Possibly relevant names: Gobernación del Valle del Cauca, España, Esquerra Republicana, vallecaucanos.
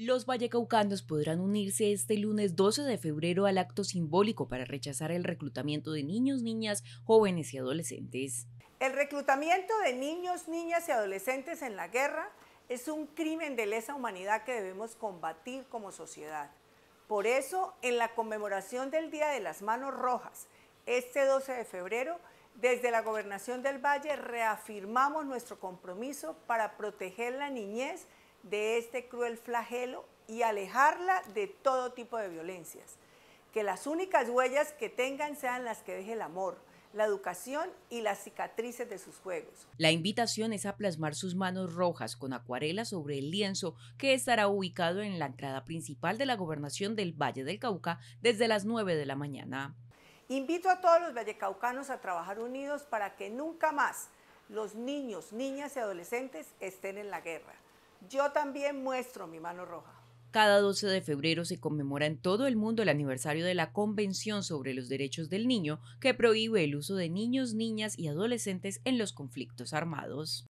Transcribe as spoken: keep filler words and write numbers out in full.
Los vallecaucanos podrán unirse este lunes doce de febrero al acto simbólico para rechazar el reclutamiento de niños, niñas, jóvenes y adolescentes. El reclutamiento de niños, niñas y adolescentes en la guerra es un crimen de lesa humanidad que debemos combatir como sociedad. Por eso, en la conmemoración del Día de las Manos Rojas, este doce de febrero, desde la Gobernación del Valle reafirmamos nuestro compromiso para proteger la niñez de este cruel flagelo y alejarla de todo tipo de violencias. Que las únicas huellas que tengan sean las que deje el amor, la educación y las cicatrices de sus juegos. La invitación es a plasmar sus manos rojas con acuarela sobre el lienzo que estará ubicado en la entrada principal de la Gobernación del Valle del Cauca desde las nueve de la mañana. Invito a todos los vallecaucanos a trabajar unidos para que nunca más los niños, niñas y adolescentes estén en la guerra. Yo también muestro mi mano roja. Cada doce de febrero se conmemora en todo el mundo el aniversario de la Convención sobre los Derechos del Niño, que prohíbe el uso de niños, niñas y adolescentes en los conflictos armados.